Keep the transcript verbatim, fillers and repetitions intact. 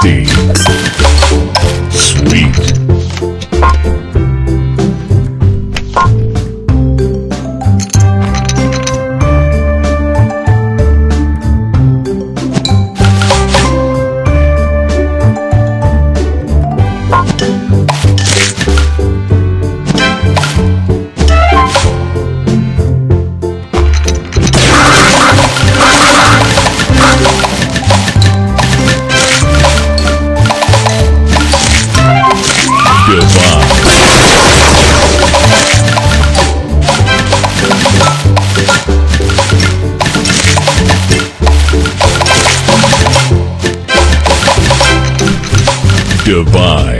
tasty, sweet, divine.